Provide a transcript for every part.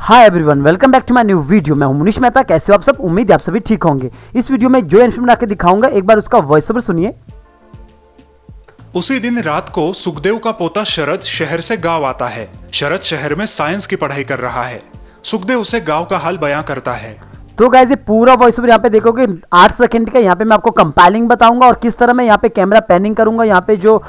Hi everyone, welcome back to my new video. मैं हूं मुनीश मेहता। कैसे हो आप सब? उम्मीद है आप सभी ठीक होंगे। इस वीडियो में जो एनिमेशन बना के दिखाऊंगा, एक बार उसका वॉइस ओवर सुनिए। उसी दिन रात को सुखदेव का पोता शरद शहर से गांव आता है। शरद शहर में साइंस की पढ़ाई कर रहा है। सुखदेव उसे गाँव का हाल बयां करता है। तो गाइस, ये पूरा वॉइस ओवर यहाँ पे देखोगे 8 सेकंड का। यहाँ पे मैं आपको कंपाइलिंग बताऊंगा और किस तरह मैं यहाँ पे कैमरा पैनिंग करूंगा। यहाँ पे जो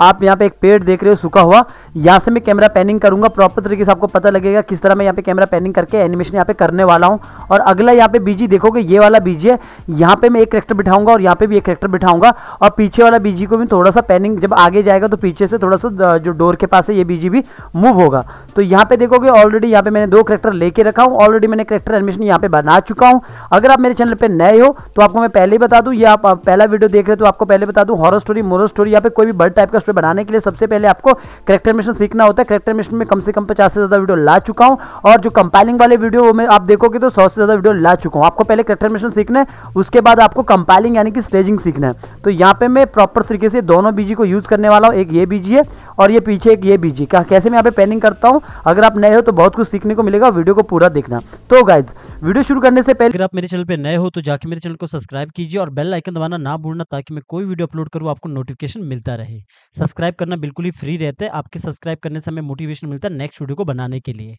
आप यहाँ पे एक पेड़ देख रहे हो सूखा हुआ, यहाँ से मैं कैमरा पैनिंग करूंगा प्रॉपर तरीके से। आपको पता लगेगा किस तरह मैं यहाँ पे कैमरा पैनिंग करके एनिमेशन यहाँ पे करने वाला हूँ। और अगला यहाँ पे बीजी देखोगे, ये वाला बीजी है। यहाँ पे मैं एक कैरेक्टर बिठाऊंगा और यहाँ पे भी एक कैरेक्टर बिठाऊंगा। और पीछे वाला बीजी को भी थोड़ा सा पैनिंग, जब आगे जाएगा तो पीछे से थोड़ा सा जो डोर के पास है ये बीजी भी मूव होगा। तो यहाँ पे देखोगे ऑलरेडी यहाँ पे मैंने 2 कैरेक्टर लेके रखा हूँ। ऑलरेडी मैंने कैरेक्टर एनिमेशन यहाँ पे बना चुका हूँ। अगर आप मेरे चैनल पर नए हो तो आपको मैं पहले ही बता दूँ, या आप पहला वीडियो देख रहे हो तो आपको पहले बता दूँ, हॉरर स्टोरी मोरल स्टोरी यहाँ पे कोई भी बर्ड टाइप का बनाने के लिए सबसे पहले आपको कैरेक्टर एनिमेशन सीखना होता है। कैरेक्टर एनिमेशन में कम से कम 50 से ज्यादा वीडियो ला चुका हूं, और जो कंपाइलिंग वाले वीडियो वो मैं आप देखोगे तो 100 से ज्यादा वीडियो ला चुका हूं। आपको पहले कैरेक्टर एनिमेशन सीखना है, उसके बाद आपको कंपाइलिंग यानी कि स्टेजिंग सीखना है। तो यहां पे मैं प्रॉपर तरीके से दोनों बीजी को यूज करने वाला हूं। एक ये बीजी है और ये पीछे एक ये बीजी। कैसे मैं यहां पे पैनिंग करता हूं, अगर आप नए हो तो बहुत कुछ सीखने को मिलेगा। वीडियो को पूरा देखना। तो गाइस, वीडियो शुरू करने से पहले अगर आप मेरे चैनल पे नए हो तो जाके मेरे चैनल को सब्सक्राइब कीजिए और बेल आइकन दबाना ना भूलना, ताकि मैं कोई वीडियो अपलोड करूं आपको नोटिफिकेशन मिलता रहे। सब्सक्राइब करना बिल्कुल ही फ्री रहता है। आपके सब्सक्राइब करने से हमें मोटिवेशन मिलता है नेक्स्ट वीडियो को बनाने के लिए।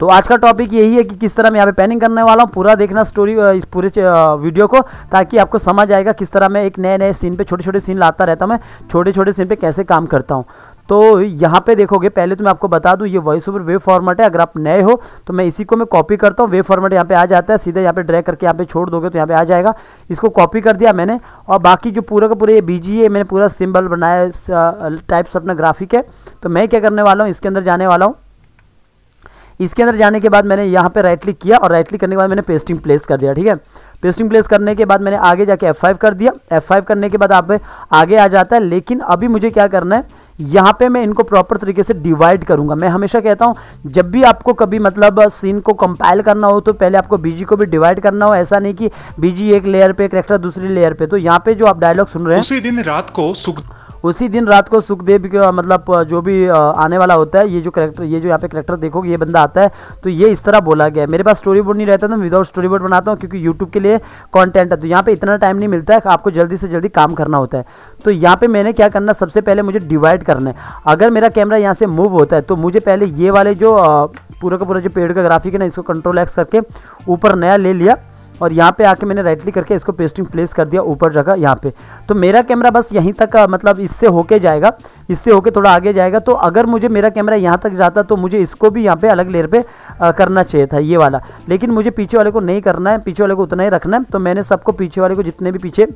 तो आज का टॉपिक यही है कि किस तरह मैं यहाँ पे पैनिंग करने वाला हूँ। पूरा देखना स्टोरी इस पूरे वीडियो को, ताकि आपको समझ आएगा किस तरह मैं एक नए नए सीन पे छोटे छोटे सीन लाता रहता हूँ। मैं छोटे छोटे सीन पे कैसे काम करता हूँ। तो यहाँ पे देखोगे, पहले तो मैं आपको बता दूँ ये वॉइस ओवर वेव फॉर्मेट है। अगर आप नए हो तो मैं इसी को मैं कॉपी करता हूँ। वेव फॉर्मेट यहाँ पे आ जाता है, सीधे यहाँ पे ड्रैग करके यहाँ पे छोड़ दोगे तो यहाँ पे आ जाएगा। इसको कॉपी कर दिया मैंने, और बाकी जो पूरा का पूरा ये बीजी है मैंने पूरा सिंबल बनाया टाइप्स अपना ग्राफिक है। तो मैं क्या करने वाला हूँ, इसके अंदर जाने वाला हूँ। इसके अंदर जाने के बाद मैंने यहाँ पे राइट क्लिक किया, और राइट क्लिक करने के बाद मैंने पेस्टिंग प्लेस कर दिया। ठीक है, पेस्टिंग प्लेस करने के बाद मैंने आगे जाके F5 कर दिया। F5 करने के बाद आप आगे आ जाता है। लेकिन अभी मुझे क्या करना है, यहाँ पे मैं इनको प्रॉपर तरीके से डिवाइड करूँगा। मैं हमेशा कहता हूँ, जब भी आपको कभी मतलब सीन को कंपाइल करना हो तो पहले आपको बीजी को भी डिवाइड करना हो। ऐसा नहीं कि बीजी एक लेयर पे, कैरेक्टर दूसरी लेयर पे। तो यहाँ पे जो आप डायलॉग सुन रहे हैं, उसी दिन रात को सुखदेव का मतलब जो भी आने वाला होता है, ये जो कैरेक्टर, ये जो यहाँ पे कैरेक्टर देखोगे ये बंदा आता है। तो ये इस तरह बोला गया है। मेरे पास स्टोरी बोर्ड नहीं रहता तो मैं विदाउट स्टोरी बोर्ड बनाता हूँ, क्योंकि यूट्यूब के लिए कॉन्टेंट है तो यहाँ पे इतना टाइम नहीं मिलता है, आपको जल्दी से जल्दी काम करना होता है। तो यहाँ पे मैंने क्या करना, सबसे पहले मुझे डिवाइड करना है। अगर मेरा कैमरा यहाँ से मूव होता है तो मुझे पहले ये वाले जो पूरा का पूरा जो पेड़ का ग्राफिक है ना, इसको Ctrl+X करके ऊपर नया ले लिया, और यहाँ पे आके मैंने राइट क्लिक करके इसको पेस्टिंग प्लेस कर दिया ऊपर जगह यहाँ पे। तो मेरा कैमरा बस यहीं तक मतलब इससे होके जाएगा, इससे होके थोड़ा आगे जाएगा। तो अगर मुझे मेरा कैमरा यहाँ तक जाता तो मुझे इसको भी यहाँ पे अलग लेयर पे करना चाहिए था, ये वाला। लेकिन मुझे पीछे वाले को नहीं करना है, पीछे वाले को उतना ही रखना है। तो मैंने सबको पीछे वाले को, जितने भी पीछे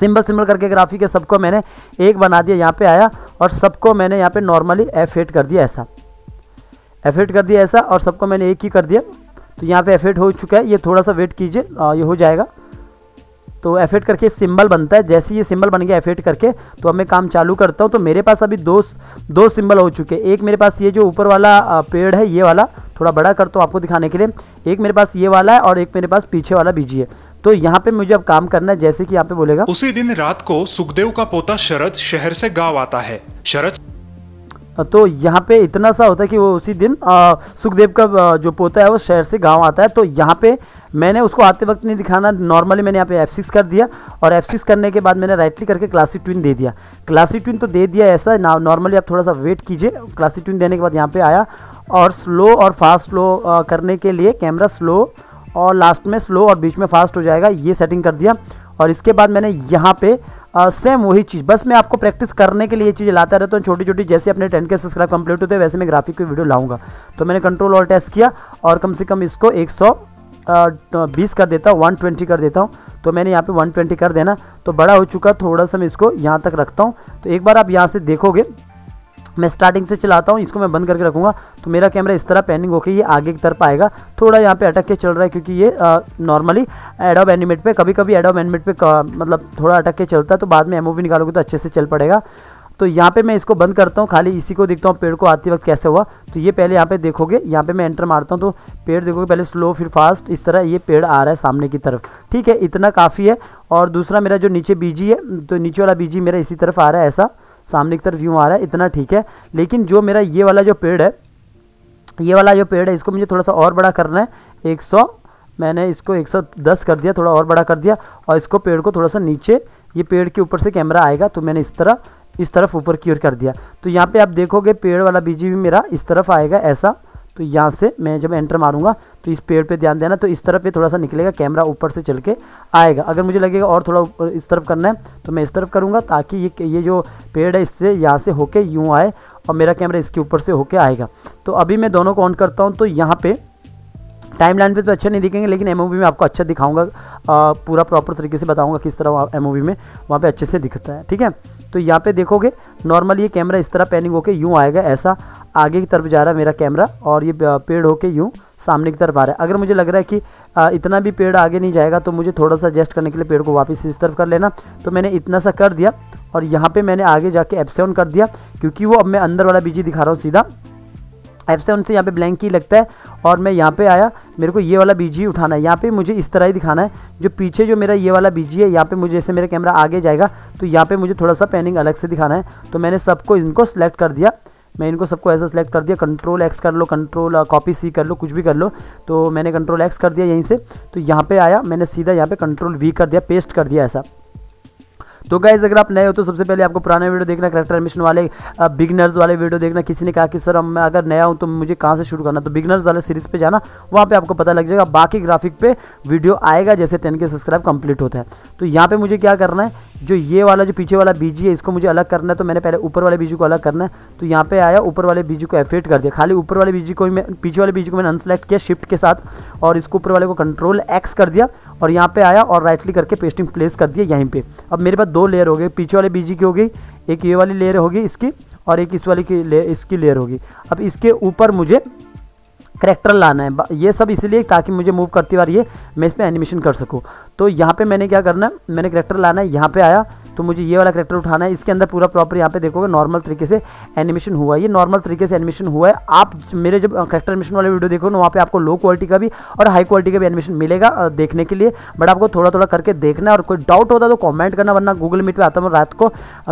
सिंबल करके ग्राफिक है, सबको मैंने एक बना दिया। यहाँ पर आया और सबको मैंने यहाँ पर नॉर्मली F8 कर दिया, ऐसा F8 कर दिया, ऐसा, और सबको मैंने एक ही कर दिया। तो यहाँ पे F8 हो चुका है। ये थोड़ा सा वेट कीजिए, ये हो जाएगा। तो F8 करके सिंबल बनता है। जैसे ये सिंबल बन गया F8 करके, तो अब मैं काम चालू करता हूँ। तो मेरे पास अभी दो सिंबल हो चुके हैं। एक मेरे पास ये जो ऊपर वाला पेड़ है, ये वाला थोड़ा बड़ा करता हूँ आपको दिखाने के लिए। एक मेरे पास ये वाला है और एक मेरे पास पीछे वाला बीजी है। तो यहाँ पे मुझे अब काम करना है, जैसे कि यहाँ पे बोलेगा। उसी दिन रात को सुखदेव का पोता शरद शहर से गाँव आता है। शरद, तो यहाँ पे इतना सा होता है कि वो उसी दिन सुखदेव का जो पोता है वो शहर से गांव आता है। तो यहाँ पे मैंने उसको आते वक्त नहीं दिखाना, नॉर्मली मैंने यहाँ पे F6 कर दिया, और F6 करने के बाद मैंने राइट क्लिक करके क्लासिक ट्विन दे दिया। क्लासिक ट्विन तो दे दिया, ऐसा नॉर्मली आप थोड़ा सा वेट कीजिए। क्लासिक ट्विन देने के बाद यहाँ पर आया, और स्लो और फास्ट, स्लो करने के लिए कैमरा स्लो और लास्ट में स्लो और बीच में फास्ट हो जाएगा, ये सेटिंग कर दिया। और इसके बाद मैंने यहाँ पे सेम वही चीज़, बस मैं आपको प्रैक्टिस करने के लिए चीज़ें लाता रहता हूँ छोटी छोटी। जैसे अपने 10K सब्सक्राइब कंप्लीट होते हैं, वैसे मैं ग्राफिक पे वीडियो लाऊंगा। तो मैंने Ctrl+Alt+S किया, और कम से कम इसको 120 कर देता हूँ, 120 कर देता हूँ। तो मैंने यहाँ पे 120 कर देना, तो बड़ा हो चुका। थोड़ा सा मैं इसको यहाँ तक रखता हूँ। तो एक बार आप यहाँ से देखोगे, मैं स्टार्टिंग से चलाता हूँ, इसको मैं बंद करके रखूँगा। तो मेरा कैमरा इस तरह पैनिंग होकर ये आगे की तरफ आएगा। थोड़ा यहाँ पे अटक के चल रहा है, क्योंकि ये नॉर्मली एडोब एनिमेट पे, कभी कभी एडोब एनिमेट पे मतलब थोड़ा अटक के चलता है। तो बाद में एमओवी निकालोगे तो अच्छे से चल पड़ेगा। तो यहाँ पे मैं इसको बंद करता हूँ, खाली इसी को देखता हूँ पेड़ को आते वक्त कैसे हुआ। तो ये पहले यहाँ पे देखोगे, यहाँ पे मैं एंटर मारता हूँ तो पेड़ देखोगे, पहले स्लो फिर फास्ट, इस तरह ये पेड़ आ रहा है सामने की तरफ। ठीक है, इतना काफ़ी है। और दूसरा मेरा जो नीचे बीजी है, तो नीचे वाला बीजी मेरा इसी तरफ आ रहा है, ऐसा सामने की तरफ यूँ आ रहा है, इतना ठीक है। लेकिन जो मेरा ये वाला जो पेड़ है, ये वाला जो पेड़ है इसको मुझे थोड़ा सा और बड़ा करना है, 100, मैंने इसको 110 कर दिया, थोड़ा और बड़ा कर दिया। और इसको पेड़ को थोड़ा सा नीचे, ये पेड़ के ऊपर से कैमरा आएगा तो मैंने इस तरफ ऊपर की ओर कर दिया। तो यहाँ पे आप देखोगे पेड़ वाला BGB मेरा इस तरफ आएगा ऐसा। तो यहाँ से मैं जब एंटर मारूंगा तो इस पेड़ पे ध्यान देना, तो इस तरफ ये थोड़ा सा निकलेगा, कैमरा ऊपर से चल के आएगा। अगर मुझे लगेगा और थोड़ा ऊपर इस तरफ करना है तो मैं इस तरफ करूँगा ताकि ये जो पेड़ है इससे यहाँ से होके यूँ आए और मेरा कैमरा इसके ऊपर से होके आएगा। तो अभी मैं दोनों को ऑन करता हूँ। तो यहाँ पर टाइमलाइन पे तो अच्छा नहीं दिखेंगे, लेकिन MOV में आपको अच्छा दिखाऊंगा, पूरा प्रॉपर तरीके से बताऊंगा किस तरह MOV में वहाँ पे अच्छे से दिखता है, ठीक है। तो यहाँ पे देखोगे नॉर्मली ये कैमरा इस तरह पैनिंग होके यूँ आएगा, ऐसा आगे की तरफ जा रहा है मेरा कैमरा और ये पेड़ होके यूँ सामने की तरफ आ रहा है। अगर मुझे लग रहा है कि इतना भी पेड़ आगे नहीं जाएगा तो मुझे थोड़ा सा एडजस्ट करने के लिए पेड़ को वापस इस तरफ कर लेना, तो मैंने इतना सा कर दिया और यहाँ पर मैंने आगे जाके एप्सिलॉन कर दिया, क्योंकि वो अब मैं अंदर वाला BG दिखा रहा हूँ सीधा। एप्सिलॉन से यहाँ पे ब्लैंक की लगता है और मैं यहाँ पे आया, मेरे को ये वाला BG उठाना है। यहाँ पे मुझे इस तरह ही दिखाना है, जो पीछे जो मेरा ये वाला BG है यहाँ पे मुझे, जैसे मेरा कैमरा आगे जाएगा तो यहाँ पे मुझे थोड़ा सा पैनिंग अलग से दिखाना है। तो मैंने सबको इनको सेलेक्ट कर दिया, मैं इनको सबको ऐसा सेलेक्ट कर दिया, Ctrl X कर लो, Ctrl Copy C कर लो, कुछ भी कर लो। तो मैंने Ctrl X कर दिया यहीं से। तो यहाँ पर आया, मैंने सीधा यहाँ पर Ctrl V कर दिया, पेस्ट कर दिया ऐसा। तो गाइज अगर आप नए हो तो सबसे पहले आपको पुराने वीडियो देखना, कैरेक्टर एनिमेशन वाले बिगनर्स वाले वीडियो देखना। किसी ने कहा कि सर मैं अगर नया हूं तो मुझे कहां से शुरू करना, तो बिगनर्स वाले सीरीज पे जाना, वहां पे आपको पता लग जाएगा। बाकी ग्राफिक पे वीडियो आएगा जैसे 10K सब्सक्राइब कंप्लीट होता है। तो यहाँ पे मुझे क्या करना है, जो ये वाला जो पीछे वाला BG है इसको मुझे अलग करना है। तो मैंने पहले ऊपर वाले BG को अलग करना है, तो यहाँ पे आया, ऊपर वाले BG को एफेक्ट कर दिया, खाली ऊपर वाले BG को ही, पीछे वाले BG को मैंने अनसेलेक्ट किया शिफ्ट के साथ और इसको ऊपर वाले को Ctrl X कर दिया और यहाँ पे आया और राइट क्लिक करके पेस्टिंग प्लेस कर दिया यहीं पे। अब मेरे पास दो लेयर हो गए, पीछे वाले BG की हो गई, एक ये वाली लेयर होगी इसकी और एक इस वाली की इसकी लेयर होगी। अब इसके ऊपर मुझे करैक्टर लाना है, ये सब इसलिए ताकि मुझे मूव करती बार ये मैं इस पर एनिमेशन कर सकूँ। तो यहाँ पे मैंने क्या करना है, मैंने करैक्टर लाना है, यहाँ पे आया तो मुझे ये वाला करैक्टर उठाना है। इसके अंदर पूरा प्रॉपर यहाँ पे देखोगे नॉर्मल तरीके से एनिमेशन हुआ है, ये नॉर्मल तरीके से एनिमेशन हुआ है। आप मेरे जब करैक्टर एनिमेशन वाले वीडियो देखो ना, वहाँ पे आपको लो क्वालिटी का भी और हाई क्वालिटी का भी एनिमेशन मिलेगा देखने के लिए, बट आपको थोड़ा थोड़ा करके देखना है। और कोई डाउट होता है तो कॉमेंट करना, वरना Google मीट पर आता हूँ रात को,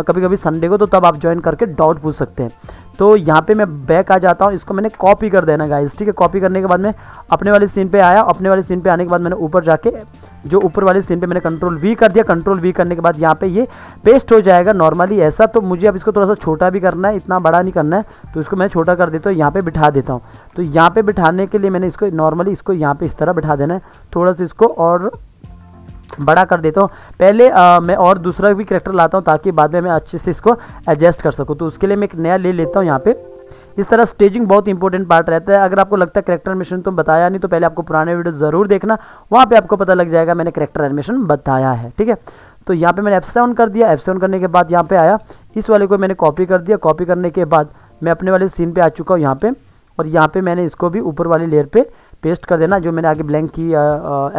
कभी कभी संडे को, तो तब आप ज्वाइन करके डाउट पूछ सकते हैं। तो यहाँ पे मैं बैक आ जाता हूँ, इसको मैंने कॉपी कर देना गाइस, ठीक है। कॉपी करने के बाद मैं अपने वाले सीन पे आया, अपने वाले सीन पे आने के बाद मैंने ऊपर जाके जो ऊपर वाले सीन पे मैंने Ctrl V कर दिया। Ctrl V करने के बाद यहाँ पे ये पेस्ट हो जाएगा नॉर्मली ऐसा। तो मुझे अब इसको थोड़ा सा छोटा भी करना है, इतना बड़ा नहीं करना है, तो इसको मैं छोटा कर देता हूँ, यहाँ पर बिठा देता हूँ। तो यहाँ पर बिठाने के लिए मैंने इसको नॉर्मली इसको यहाँ पर इस तरह बिठा देना है, थोड़ा सा इसको और बड़ा कर देता हूँ। पहले मैं और दूसरा भी करैक्टर लाता हूँ ताकि बाद में मैं अच्छे से इसको एडजस्ट कर सकूँ। तो उसके लिए मैं एक नया ले लेता हूँ यहाँ पे। इस तरह स्टेजिंग बहुत इंपॉर्टेंट पार्ट रहता है। अगर आपको लगता है करैक्टर एनिमेशन तो बताया नहीं, तो पहले आपको पुराने वीडियो ज़रूर देखना, वहाँ पे आपको पता लग जाएगा मैंने करैक्टर एनिमेशन बताया है, ठीक है। तो यहाँ पर मैंने एप्सिलॉन कर दिया, एप्सिलॉन करने के बाद यहाँ पर आया, इस वाले को मैंने कॉपी कर दिया। कॉपी करने के बाद मैं अपने वाले सीन पर आ चुका हूँ यहाँ पर, और यहाँ पर मैंने इसको भी ऊपर वाली लेयर पर पेस्ट कर देना, जो मैंने आगे ब्लैंक की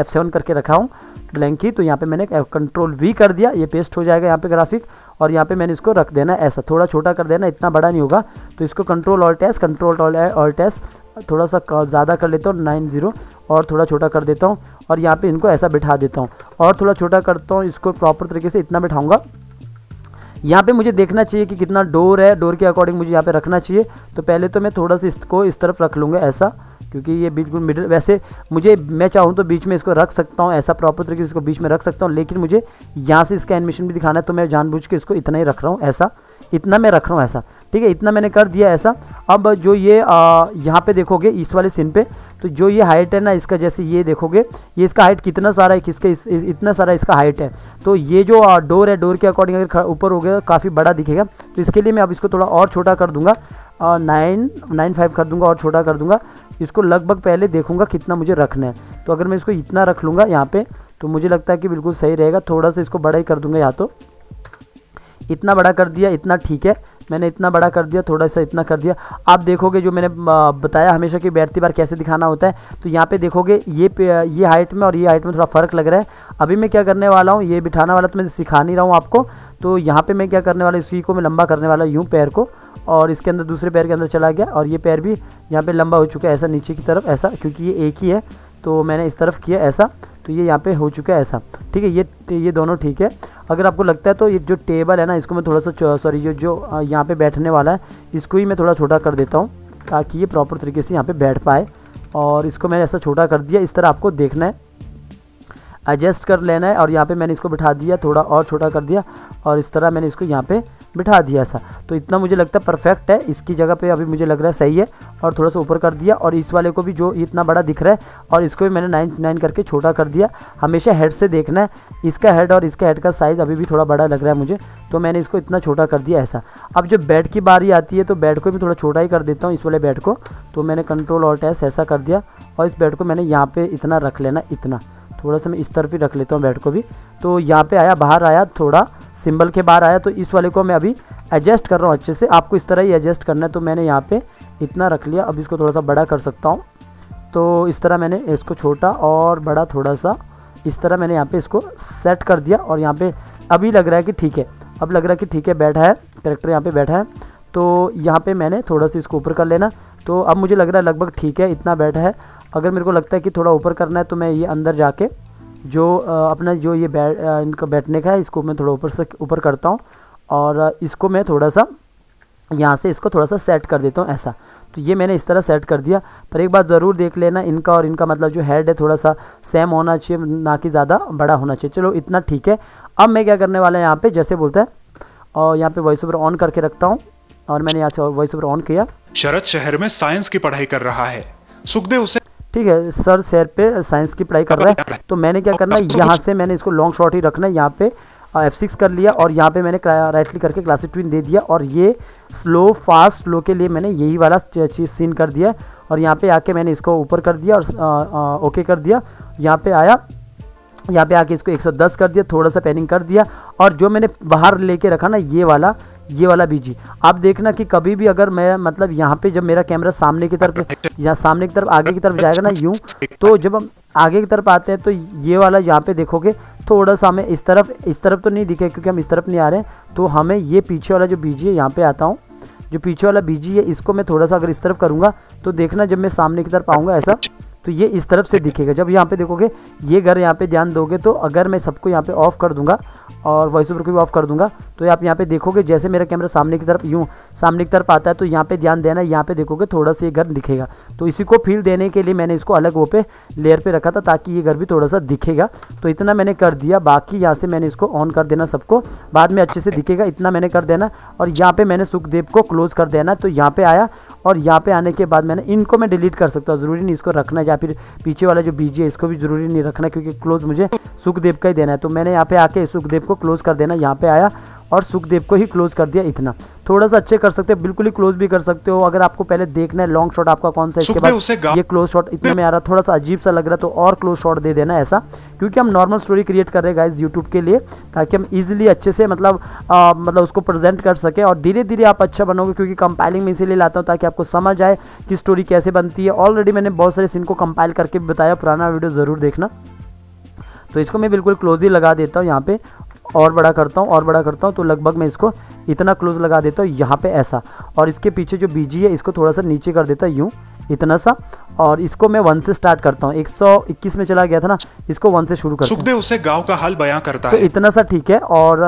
F7 करके रखा हूँ ब्लैंक की। तो यहाँ पे मैंने Ctrl V कर दिया, ये पेस्ट हो जाएगा यहाँ पे ग्राफिक। और यहाँ पे मैंने इसको रख देना ऐसा, थोड़ा छोटा कर देना, इतना बड़ा नहीं होगा। तो इसको Ctrl Alt S थोड़ा सा ज़्यादा कर लेता हूँ 90 और थोड़ा छोटा कर देता हूँ। और यहाँ पर इनको ऐसा बिठा देता हूँ और थोड़ा छोटा करता हूँ, इसको प्रॉपर तरीके से इतना बिठाऊँगा। यहाँ पे मुझे देखना चाहिए कि कितना डोर है, डोर के अकॉर्डिंग मुझे यहाँ पे रखना चाहिए। तो पहले तो मैं थोड़ा सा इसको इस तरफ रख लूँगा ऐसा, क्योंकि ये बिल्कुल मिडिल, वैसे मुझे मैं चाहूँ तो बीच में इसको रख सकता हूँ ऐसा, प्रॉपर तरीके से इसको बीच में रख सकता हूँ, लेकिन मुझे यहाँ से इसका एनिमेशन भी दिखाना है तो मैं जानबूझ के इसको इतना ही रख रहा हूँ ऐसा, इतना मैं रख रहा हूँ ऐसा, ठीक है। इतना मैंने कर दिया ऐसा। अब जो ये यहाँ पे देखोगे इस वाले सीन पे, तो जो ये हाइट है ना इसका, जैसे ये देखोगे ये इसका हाइट कितना सारा है, किसके इतना सारा इसका हाइट है। तो ये जो डोर है, डोर के अकॉर्डिंग अगर ऊपर हो गया काफ़ी बड़ा दिखेगा। तो इसके लिए मैं अब इसको थोड़ा और छोटा कर दूँगा, 9.95 कर दूँगा और छोटा कर दूँगा इसको। लगभग पहले देखूँगा कितना मुझे रखना है। तो अगर मैं इसको इतना रख लूँगा यहाँ पर तो मुझे लगता है कि बिल्कुल सही रहेगा। थोड़ा सा इसको बड़ा ही कर दूँगा, या तो इतना बड़ा कर दिया, इतना ठीक है, मैंने इतना बड़ा कर दिया, थोड़ा सा इतना कर दिया। आप देखोगे जो मैंने बताया हमेशा कि बैठती बार कैसे दिखाना होता है। तो यहाँ पे देखोगे ये हाइट में और ये हाइट में थोड़ा फ़र्क लग रहा है। अभी मैं क्या करने वाला हूँ, ये बिठाना वाला तो मैं सिखा नहीं रहा हूँ आपको। तो यहाँ पे मैं क्या करने वाला हूँ, इसी को मैं लंबा करने वाला हूँ पैर को, और इसके अंदर दूसरे पैर के अंदर चला गया, और ये पैर भी यहाँ पर लंबा हो चुका है ऐसा नीचे की तरफ ऐसा, क्योंकि ये एक ही है। तो मैंने इस तरफ किया ऐसा, तो ये यहाँ पे हो चुका है ऐसा, ठीक है। ये दोनों ठीक है। अगर आपको लगता है तो ये जो टेबल है ना इसको मैं थोड़ा सा, सॉरी जो यहाँ पे बैठने वाला है इसको ही मैं थोड़ा छोटा कर देता हूँ। ताकि ये प्रॉपर तरीके से यहाँ पे बैठ पाए। और इसको मैंने ऐसा छोटा कर दिया, इस तरह आपको देखना है, एडजस्ट कर लेना है। और यहाँ पे मैंने इसको बिठा दिया, थोड़ा और छोटा कर दिया और इस तरह मैंने इसको यहाँ पे बिठा दिया ऐसा। तो इतना मुझे लगता है परफेक्ट है, इसकी जगह पे अभी मुझे लग रहा है सही है। और थोड़ा सा ऊपर कर दिया और इस वाले को भी जो इतना बड़ा दिख रहा है और इसको भी मैंने 99 करके छोटा कर दिया। हमेशा हेड से देखना है, इसका हेड और इसका हेड का साइज़ अभी भी थोड़ा बड़ा लग रहा है मुझे, तो मैंने इसको इतना छोटा कर दिया ऐसा। अब जब बेड की बारी आती है तो बेड को भी थोड़ा छोटा ही कर देता हूँ, इस वाले बेड को। तो मैंने कंट्रोल ऑल्ट एस ऐसा कर दिया और इस बेड को मैंने यहाँ पर इतना रख लेना, इतना थोड़ा सा मैं इस तरफ ही रख लेता हूँ बेड को भी। तो यहाँ पे आया, बाहर आया, थोड़ा सिंबल के बाहर आया। तो इस वाले को मैं अभी एडजस्ट कर रहा हूँ अच्छे से, आपको इस तरह ही एडजस्ट करना है। तो मैंने यहाँ पे इतना रख लिया, अब इसको थोड़ा सा बड़ा कर सकता हूँ। तो इस तरह मैंने इसको छोटा और बड़ा थोड़ा सा इस तरह मैंने यहाँ पर इसको सेट कर दिया। और यहाँ पर अभी लग रहा है कि ठीक है, अब लग रहा है कि ठीक है, बैठा है कैरेक्टर यहाँ पर बैठा है। तो यहाँ पर मैंने थोड़ा सा इसको ऊपर कर लेना, तो अब मुझे लग रहा है लगभग ठीक है, इतना बैठा है। अगर मेरे को लगता है कि थोड़ा ऊपर करना है तो मैं ये अंदर जाके जो अपना जो ये इनका बैठने का है, इसको मैं थोड़ा ऊपर से ऊपर करता हूँ। और इसको मैं थोड़ा सा यहाँ से इसको थोड़ा सा सेट कर देता हूँ ऐसा। तो ये मैंने इस तरह सेट कर दिया। पर एक बात ज़रूर देख लेना, इनका और इनका मतलब जो हेड है थोड़ा सा सेम होना चाहिए, ना कि ज़्यादा बड़ा होना चाहिए। चलो इतना ठीक है। अब मैं क्या करने वाला है यहाँ पर, जैसे बोलता है और यहाँ पर वॉइस ओवर ऑन करके रखता हूँ। और मैंने यहाँ से वॉइस ओवर ऑन किया। शरद शहर में साइंस की पढ़ाई कर रहा है, सुखदेव उसे ठीक है सर शहर पे साइंस की पढ़ाई कर रहा है। तो मैंने क्या करना है, यहाँ से मैंने इसको लॉन्ग शॉट ही रखना है। यहाँ पे F6 कर लिया और यहाँ पे मैंने राइट क्लिक करके क्लास ट्विन दे दिया। और ये स्लो फास्ट स्लो के लिए मैंने यही वाला चीज़ सीन कर दिया। और यहाँ पे आके मैंने इसको ऊपर कर दिया और ओके कर दिया। यहाँ पे आया, यहाँ पे आके इसको 110 कर दिया, थोड़ा सा पैनिंग कर दिया। और जो मैंने बाहर लेके रखा ना ये वाला बीजी, आप देखना कि कभी भी अगर मैं मतलब यहाँ पे जब मेरा कैमरा सामने की तरफ या सामने की तरफ आगे की तरफ जाएगा ना यूँ, तो जब हम आगे की तरफ आते हैं तो ये वाला यहाँ पे देखोगे थोड़ा सा हमें इस तरफ तो नहीं दिखे क्योंकि हम इस तरफ नहीं आ रहे हैं। तो हमें ये पीछे वाला जो बीजी है, यहाँ पर आता हूँ, जो पीछे वाला बीजी है इसको मैं थोड़ा सा अगर इस तरफ करूँगा तो देखना जब मैं सामने की तरफ आऊँगा ऐसा तो ये इस तरफ से दिखेगा। जब यहाँ पे देखोगे ये घर यहाँ पे ध्यान दोगे, तो अगर मैं सबको यहाँ पे ऑफ़ कर दूंगा और वॉइस ओवर को भी ऑफ़ कर दूंगा तो आप यहाँ पे देखोगे जैसे मेरा कैमरा सामने की तरफ यूँ सामने की तरफ आता है तो यहाँ पे ध्यान देना, यहाँ पे देखोगे थोड़ा सा ये घर दिखेगा। तो इसी को फील देने के लिए मैंने इसको अलग वो पे लेयर पर रखा था ताकि ये घर भी थोड़ा सा दिखेगा। तो इतना मैंने कर दिया। बाकी यहाँ से मैंने इसको ऑन कर देना, सबको बाद में अच्छे से दिखेगा, इतना मैंने कर देना। और यहाँ पर मैंने सुखदेव को क्लोज़ कर देना। तो यहाँ पर आया और यहाँ पर आने के बाद मैंने इनको मैं डिलीट कर सकता हूँ, ज़रूरी नहीं इसको रखना, या फिर पीछे वाला जो बीजी है इसको भी ज़रूरी नहीं रखना क्योंकि क्लोज मुझे सुखदेव का ही देना है। तो मैंने यहाँ पे आके सुखदेव को क्लोज़ कर देना, यहाँ पे आया और सुखदेव को ही क्लोज़ कर दिया। इतना थोड़ा सा अच्छे कर सकते हो, बिल्कुल ही क्लोज भी कर सकते हो। अगर आपको पहले देखना है लॉन्ग शॉट आपका कौन सा, इसके बाद ये क्लोज शॉट इतने में आ रहा थोड़ा सा अजीब सा लग रहा है तो और क्लोज शॉट दे देना ऐसा, क्योंकि हम नॉर्मल स्टोरी क्रिएट कर रहे हैं गाइस यूट्यूब के लिए, ताकि हम ईजिली अच्छे से मतलब उसको प्रेजेंट कर सकें। और धीरे धीरे आप अच्छा बनोगे, क्योंकि कंपाइलिंग में इसीलिए लाता हूँ ताकि आपको समझ आए कि स्टोरी कैसे बनती है। ऑलरेडी मैंने बहुत सारे सीन को कंपाइल करके बताया, पुराना वीडियो ज़रूर देखना। तो इसको मैं बिल्कुल क्लोज ही लगा देता हूँ, यहाँ पे और बड़ा करता हूँ तो लगभग मैं इसको इतना क्लोज लगा देता हूँ यहाँ पे ऐसा। और इसके पीछे जो बीजी है इसको थोड़ा सा नीचे कर देता हूँ यूँ इतना सा। और इसको मैं 1 से स्टार्ट करता हूँ, 121 में चला गया था ना, इसको 1 से शुरू करता हूँ। सुखदेव उसे गांव का हाल बयां करता है, तो इतना सा ठीक है। और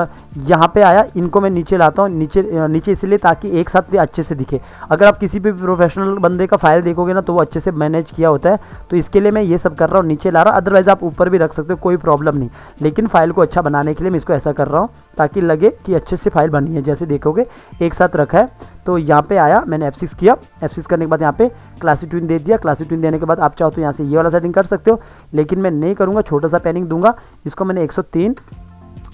यहाँ पे आया, इनको मैं नीचे लाता हूँ, नीचे इसलिए ताकि एक साथ अच्छे से दिखे। अगर आप किसी भी प्रोफेशनल बंदे का फाइल देखोगे ना तो वो अच्छे से मैनेज किया होता है, तो इसके लिए मैं ये सब कर रहा हूँ, नीचे ला रहा हूँ। अदरवाइज आप ऊपर भी रख सकते हो, कोई प्रॉब्लम नहीं, लेकिन फाइल को अच्छा बनाने के लिए मैं इसको ऐसा कर रहा हूँ ताकि लगे कि अच्छे से फाइल बनी है, जैसे देखोगे एक साथ रखा है। तो यहाँ पे आया, मैंने F6 किया, F6 करने के बाद यहाँ पे क्लासिक ट्विन दे दिया। क्लासिक ट्विन देने के बाद आप चाहो तो यहाँ से ये वाला सेटिंग कर सकते हो, लेकिन मैं नहीं करूँगा, छोटा सा पैनिंग दूंगा। इसको मैंने 103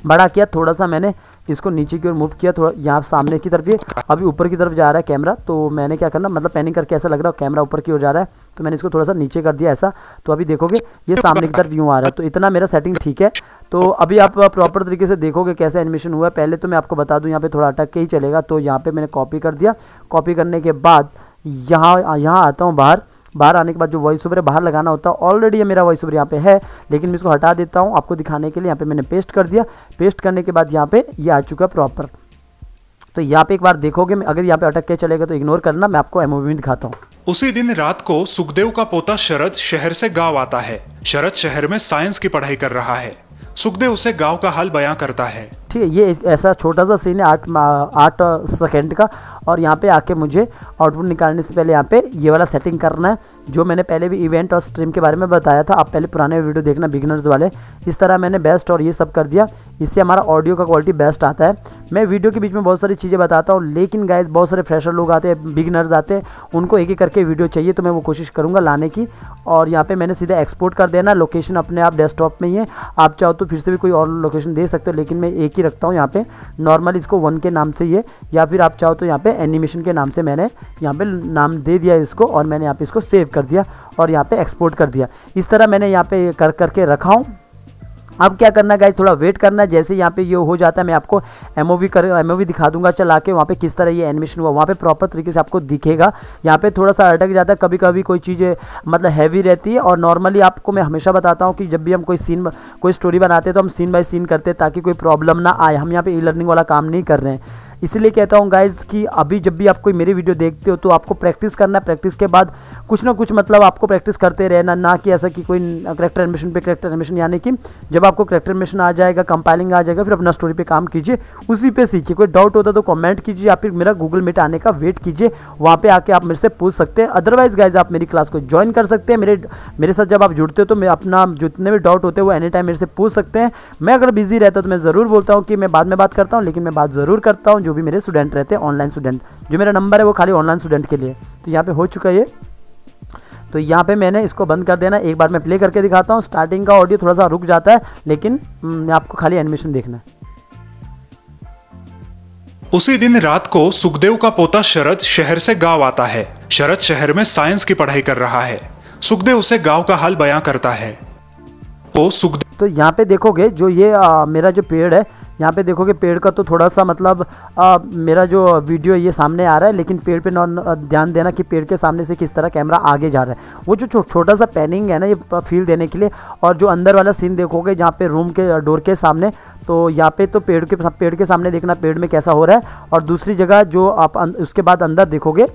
बड़ा किया, थोड़ा सा मैंने इसको नीचे की ओर मूव किया, थोड़ा यहाँ सामने की तरफ। ये अभी ऊपर की तरफ जा रहा है कैमरा, तो मैंने क्या करना मतलब पैनिंग करके ऐसा लग रहा है कैमरा ऊपर की ओर जा रहा है, तो मैंने इसको थोड़ा सा नीचे कर दिया ऐसा। तो अभी देखोगे ये सामने की तरफ यूँ आ रहा है। तो इतना मेरा सेटिंग ठीक है। तो अभी आप प्रॉपर तरीके से देखोगे कैसा एनिमेशन हुआ है। पहले तो मैं आपको बता दूँ यहाँ पे थोड़ा अटक के ही चलेगा, तो यहाँ पे मैंने कॉपी कर दिया। कॉपी करने के बाद यहाँ आता हूँ, बाहर आने के बाद जो वॉइस ओवर है बाहर लगाना होता है, ऑलरेडी ये मेरा वॉइस ओवर यहाँ पे है, लेकिन मैं इसको हटा देता हूँ आपको दिखाने के लिए। यहाँ पे मैंने पेस्ट कर दिया। पेस्ट करने के बाद यहाँ पे ये आ चुका है प्रॉपर। तो यहाँ पे एक बार देखोगे, अगर यहाँ पे अटक के चलेगा तो इग्नोर करना, मैं आपको मूवी दिखाता हूँ। उसी दिन रात को सुखदेव का पोता शरद शहर से गाँव आता है। शरद शहर में साइंस की पढ़ाई कर रहा है। सुखदेव उसे गाँव का हाल बयां करता है। ठीक है, ये ऐसा छोटा सा सीन है 8 सेकेंड का। और यहाँ पे आके मुझे आउटपुट निकालने से पहले यहाँ पे ये वाला सेटिंग करना है जो मैंने पहले भी इवेंट और स्ट्रीम के बारे में बताया था। आप पहले पुराने वीडियो देखना बिगिनर्स वाले, इस तरह मैंने बेस्ट और ये सब कर दिया, इससे हमारा ऑडियो का क्वालिटी बेस्ट आता है। मैं वीडियो के बीच में बहुत सारी चीज़ें बताता हूँ, लेकिन गाइस बहुत सारे फ्रेशर लोग आते हैं, बिगिनर्स आते हैं, उनको एक एक करके वीडियो चाहिए, तो मैं वो कोशिश करूँगा लाने की। और यहाँ पर मैंने सीधा एक्सपोर्ट कर देना, लोकेशन अपने आप डेस्कटॉप में ही है, आप चाहो तो फिर से भी कोई और लोकेशन दे सकते हो, लेकिन मैं एक ही रखता हूँ यहाँ पे। नॉर्मल इसको 1 के नाम से ये, या फिर आप चाहो तो यहाँ पे एनिमेशन के नाम से मैंने यहाँ पे नाम दे दिया इसको, और मैंने यहाँ पे इसको सेव कर दिया और यहाँ पे एक्सपोर्ट कर दिया। इस तरह मैंने यहाँ पे कर करके रखा हूँ। अब क्या करना है गाइस, थोड़ा वेट करना है, जैसे यहाँ पे ये हो जाता है मैं आपको एमओवी दिखा दूंगा चला के, वहाँ पे किस तरह ये एनिमेशन हुआ वहाँ पे प्रॉपर तरीके से आपको दिखेगा। यहाँ पे थोड़ा सा अटक जाता है कभी कभी, कोई चीज़ें मतलब हैवी रहती है। और नॉर्मली आपको मैं हमेशा बताता हूँ कि जब भी हम कोई सीन कोई स्टोरी बनाते हैं तो हम सीन बाय सीन करते हैं ताकि कोई प्रॉब्लम ना आए। हम यहाँ पे ई लर्निंग वाला काम नहीं कर रहे हैं, इसलिए कहता हूँ गाइज़ कि अभी जब भी आप कोई मेरी वीडियो देखते हो तो आपको प्रैक्टिस करना है। प्रैक्टिस के बाद कुछ ना कुछ मतलब आपको प्रैक्टिस करते रहना, ना कि ऐसा कि कोई करेक्टर एनिमेशन पे करेक्टर एनिमेशन, यानी कि जब आपको करेक्टर एनिमेशन आ जाएगा, कंपाइलिंग आ जाएगा, फिर अपना स्टोरी पे काम कीजिए, उसी पे सीखिए। कोई डाउट होता तो कॉमेंट कीजिए या फिर मेरा गूगल मीट आने का वेट कीजिए, वहाँ पर आके आप मेरे से पूछ सकते हैं। अदरवाइज़ गाइज आप मेरी क्लास को ज्वाइन कर सकते हैं, मेरे साथ जब आप जुड़ते हो तो मैं अपना जितने भी डाउट होते हैं वो एनी टाइम मेरे से पूछ सकते हैं। मैं अगर बिजी रहता तो मैं ज़रूर बोलता हूँ कि मैं बाद में बात करता हूँ, लेकिन मैं बात ज़रूर करता हूँ जो भी मेरे स्टूडेंट रहते हैं ऑनलाइन स्टूडेंट। जो मेरा नंबर है वो खाली ऑनलाइन स्टूडेंट के लिए। तो यहाँ पे हो चुका है, तो यहाँ पे मैंने इसको बंद कर देना। एक बार मैं प्ले करके दिखाता हूँ, स्टार्टिंग का ऑडियो थोड़ा सा रुक जाता है, लेकिन आपको खाली एनिमेशन देखना है। उसी दिन रात को सुखदेव का पोता शरद शहर से गाँव आता है। शरद शहर में साइंस की पढ़ाई कर रहा है। सुखदेव उसे गाँव का हाल बयां करता है। तो यहाँ पे देखोगे जो ये मेरा जो पेड़ है, यहाँ पे देखोगे पेड़ का तो थोड़ा सा मतलब मेरा जो वीडियो ये सामने आ रहा है, लेकिन पेड़ पे ध्यान देना कि पेड़ के सामने से किस तरह कैमरा आगे जा रहा है। वो जो छोटा सा पैनिंग है ना, ये फील देने के लिए। और जो अंदर वाला सीन देखोगे जहाँ पे रूम के डोर के सामने, तो यहाँ पे तो पेड़ के सामने देखना पेड़ में कैसा हो रहा है। और दूसरी जगह जो आप उसके बाद अंदर देखोगे,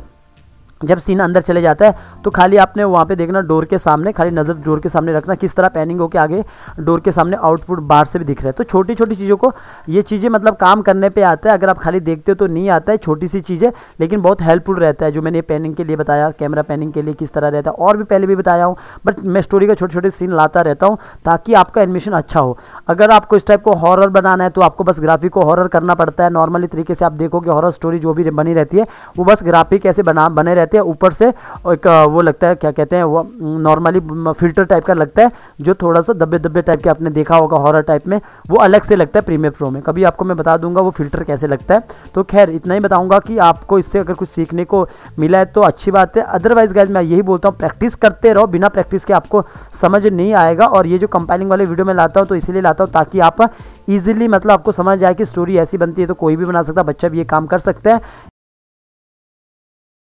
जब सीन अंदर चले जाता है तो खाली आपने वहाँ पे देखना डोर के सामने, खाली नज़र डोर के सामने रखना, किस तरह पैनिंग होकर आगे डोर के सामने आउटपुट बाहर से भी दिख रहा है। तो छोटी छोटी चीज़ों को, ये चीज़ें मतलब काम करने पे आता है, अगर आप खाली देखते हो तो नहीं आता है, छोटी सी चीज़ें, लेकिन बहुत हेल्पफुल रहता है। जो मैंने पैनिंग के लिए बताया, कैमरा पैनिंग के लिए किस तरह रहता है, और भी पहले भी बताया हूँ, बट मैं स्टोरी का छोटे छोटे सीन लाता रहता हूँ ताकि आपका एनिमेशन अच्छा हो। अगर आपको इस टाइप को हॉरर बनाना है तो आपको बस ग्राफिक को हॉरर करना पड़ता है। नॉर्मली तरीके से आप देखोगे हॉरर स्टोरी जो भी बनी रहती है वो बस ग्राफिक ऐसे बने रहते हैं, ऊपर से एक वो लगता है क्या कहते हैं, वो नॉर्मली फिल्टर टाइप का लगता है, जो थोड़ा सा दब्बे दब्बे टाइप के आपने देखा होगा हॉरर टाइप में, वो अलग से लगता है प्रीमियर प्रो में। कभी आपको मैं बता दूंगा वो फिल्टर कैसे लगता है। तो खैर इतना ही बताऊंगा कि आपको इससे अगर कुछ सीखने को मिला है तो अच्छी बात है। अदरवाइज गाइज मैं यही बोलता हूँ, प्रैक्टिस करते रहो, बिना प्रैक्टिस के आपको समझ नहीं आएगा। और ये जो कंपाइलिंग वाले वीडियो में लाता हूँ तो इसलिए लाता हूँ ताकि आप ईजिली मतलब आपको समझ आए कि स्टोरी ऐसी बनती है तो कोई भी बना सकता है, बच्चा भी ये काम कर सकता है।